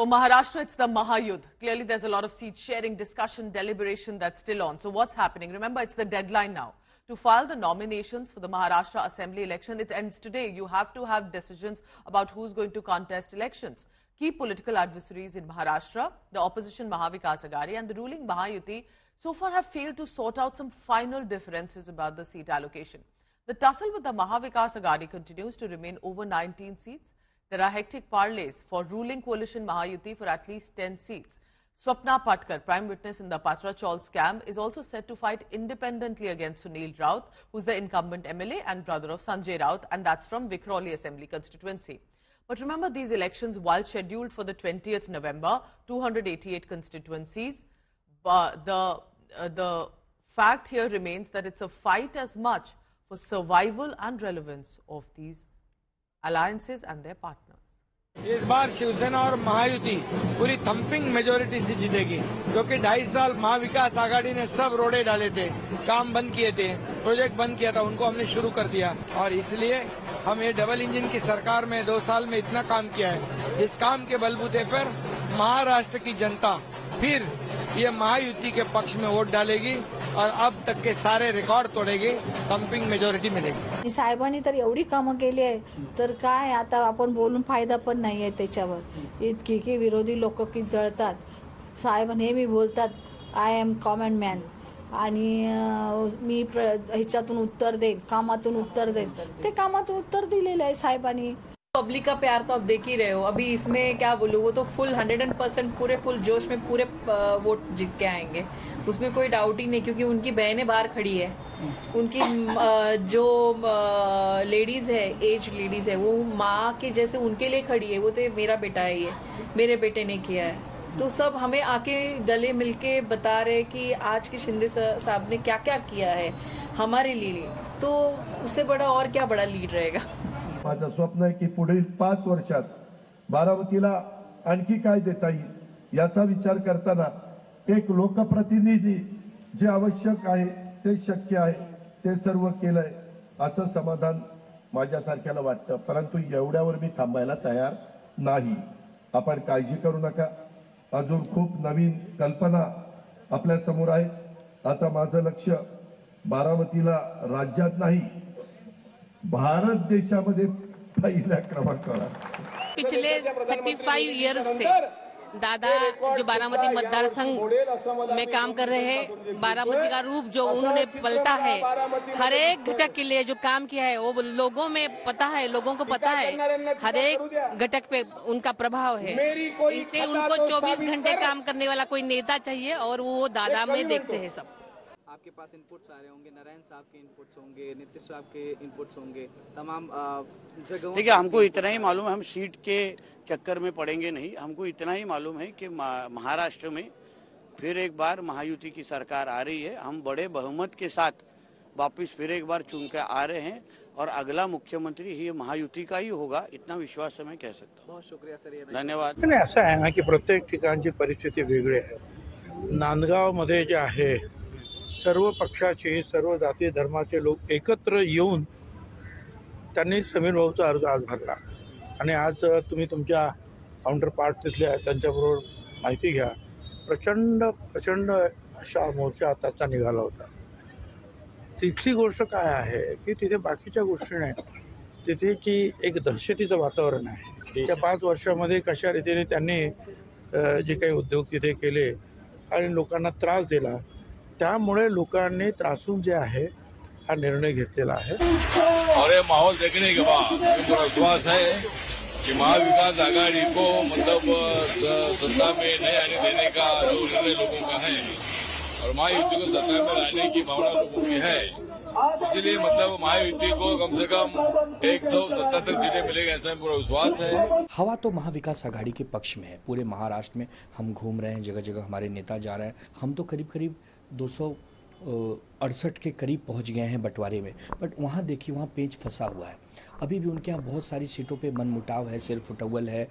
For Maharashtra, it's the Mahayuti. Clearly, there's a lot of seat sharing, discussion, deliberation that's still on. So what's happening? Remember, it's the deadline now to file the nominations for the Maharashtra Assembly election. It ends today. You have to have decisions about who's going to contest elections. Key political adversaries in Maharashtra, the opposition Mahavikas Aghadi and the ruling Mahayuti, so far have failed to sort out some final differences about the seat allocation. The tussle with the Mahavikas Aghadi continues to remain over 19 seats. There are hectic parlays for ruling coalition Mahayuti for at least 10 seats. Swapna Patkar, prime witness in the Patrachawl scam, is also set to fight independently against Sunil Raut, who's the incumbent MLA and brother of Sanjay Raut, and that's from Vikhroli Assembly constituency. But remember, these elections, while scheduled for the 20th November, 288 constituencies, the fact here remains that it's a fight as much for survival and relevance of these alliances and their partners. इस बार शिवसेना और महायुति पूरी thumping majority से जीतेगी, क्योंकि 2.5 साल महाविकास आघाड़ी ने सब रोड़े डाले थे, काम बंद किए थे, प्रोजेक्ट बंद किया था, उनको हमने शुरू कर दिया और इसलिए हम ये डबल इंजन की सरकार में 2 साल में इतना काम किया है। इस काम के बलबूते पर महाराष्ट्र की जनता फिर ये महायुति के पक्ष में वोट डालेगी और अब तक के सारे रिकॉर्ड तोड़ेगी, थंपिंग मेजॉरिटी मिलेगी। साहेबांनी तर एवढी कामं केली आहे, तर काय आता आपण बोलून फायदा पण नाही आहे त्याच्यावर, इतकी की विरोधी लोक की जळतात। साहेब नेहमी बोलतात आय एम कॉमन मॅन आणि मी ह्याच्यातून उत्तर देईन, कामातून उत्तर देईन, ते कामातून उत्तर दिलेलं आहे साहेबांनी। पब्लिक का प्यार तो आप देख ही रहे हो, अभी इसमें क्या बोलूँ, वो तो फुल 100% फुल जोश में पूरे वोट जीत के आएंगे, उसमें कोई डाउट ही नहीं, क्योंकि उनकी बहनें बाहर खड़ी है, उनकी जो लेडीज है, एज लेडीज है, वो माँ के जैसे उनके लिए खड़ी है, वो तो मेरा बेटा है, ये मेरे बेटे ने किया है। तो सब हमें आके गले मिलके बता रहे कि आज के शिंदे साहब ने क्या क्या किया है हमारे लिए, तो उससे बड़ा और क्या बड़ा लीड रहेगा। माझं स्वप्न आहे की पुढील 5 वर्षात बारामतीला आणखी काय देता येईल याचा विचार करताना एक लोकप्रतिनिधी जे आवश्यक आहे ते शक्य आहे, ते सर्व केलंय असं समाधान माझ्यासारख्याला वाटतं, परंतु एवढ्यावर मी थांबायला तयार नाही। आपण काळजी करू नका, अजून खूप नवीन कल्पना आपल्या समोर आहेत। आता माझं लक्ष बारामतीला राज्यात नाही, भारत देशा में पहला क्रमांक। पिछले 35 ईयर्स से दादा जो बारामती मतदार संघ में काम कर रहे हैं, बारामती का रूप जो उन्होंने पलटा है, हर एक घटक के लिए जो काम किया है वो लोगों में पता है, लोगों को पता है, हर एक घटक पे उनका प्रभाव है, इसलिए उनको 24 घंटे काम करने वाला कोई नेता चाहिए और वो दादा में देखते हैं। सब आपके पास इनपुट्स आ रहे होंगे, नारायण साहब के इनपुट्स होंगे, नीतीश साहब के इनपुट्स होंगे, तमाम जगहों। देखिए, हमको इतना ही मालूम है, हम सीट के चक्कर में पड़ेंगे नहीं, हमको इतना ही मालूम है कि महाराष्ट्र में फिर एक बार महायुति की सरकार आ रही है। हम बड़े बहुमत के साथ वापस फिर एक बार चुन के आ रहे हैं और अगला मुख्यमंत्री ही महायुति का ही होगा, इतना विश्वास मैं कह सकता हूँ। बहुत शुक्रिया सर, धन्यवाद। ऐसा है ना कि प्रत्येक ठिकाण की परिस्थिति वेगळी है। नांदगाव मध्ये जे आहे सर्व पक्षाचे, सर्व जाती धर्माचे लोक एकत्र येऊन त्यांनी समीर भाऊचा अर्ज आज भरला आणि आज तुम्ही तुमच्या काउंटर पार्ट तिथल्या त्यांच्याबरोबर माहिती घ्या। प्रचंड अशा मोर्चा आताचा निघाला होता। तिथली गोष्ट काय आहे की तिथे बाकीच्या गोष्टी नाही, तिथे की एक दहशतीचं वातावरण आहे। त्या 5 वर्षामध्ये कशा रीतीने त्यांनी जे काही उद्योग तिथे केले आणि लोकांना त्रास दिला, त्यामुळे लोकांनी त्रासून जे आहे हा निर्णय घेतलेला आहे। और ये माहौल देखने के बाद पूरा विश्वास है कि महाविकास आघाड़ी को मतलब सत्ता में नहीं आने देने का जो निर्णय लोगों का है और महायुति को सत्ता में लाने की भावना लोगों की है, इसलिए मतलब महायुति को कम से कम 177 सीटें मिलेगा, ऐसा पूरा विश्वास है। हवा तो महाविकास आघाड़ी के पक्ष में है। पूरे महाराष्ट्र में हम घूम रहे हैं, जगह जगह हमारे नेता जा रहे हैं। हम तो करीब करीब 268 के करीब पहुंच गए हैं बंटवारे में, बट वहाँ देखिए वहाँ पेंच फंसा हुआ है। अभी भी उनके यहाँ बहुत सारी सीटों पे मनमुटाव है, सेल्फ उटवल है,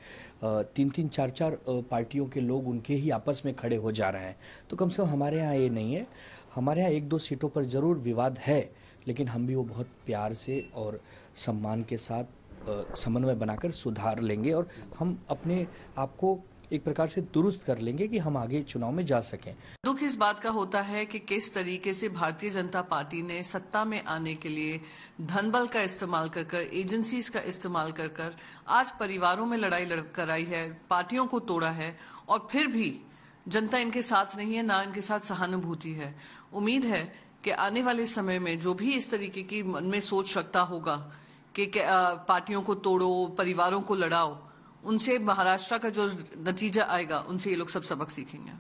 3-3, 4-4 पार्टियों के लोग उनके ही आपस में खड़े हो जा रहे हैं। तो कम से कम हमारे यहाँ ये नहीं है। हमारे यहाँ 1-2 सीटों पर ज़रूर विवाद है, लेकिन हम भी वो बहुत प्यार से और सम्मान के साथ समन्वय बनाकर सुधार लेंगे और हम अपने आप को एक प्रकार से दुरुस्त कर लेंगे कि हम आगे चुनाव में जा सकें। दुख इस बात का होता है कि किस तरीके से भारतीय जनता पार्टी ने सत्ता में आने के लिए धनबल का इस्तेमाल कर कर, एजेंसीज का इस्तेमाल कर कर, आज परिवारों में लड़ाई कराई है, पार्टियों को तोड़ा है और फिर भी जनता इनके साथ नहीं है, ना इनके साथ सहानुभूति है। उम्मीद है कि आने वाले समय में जो भी इस तरीके की मन में सोच रखता होगा कि पार्टियों को तोड़ो, परिवारों को लड़ाओ, उनसे महाराष्ट्र का जो नतीजा आएगा उनसे ये लोग सब सबक सीखेंगे।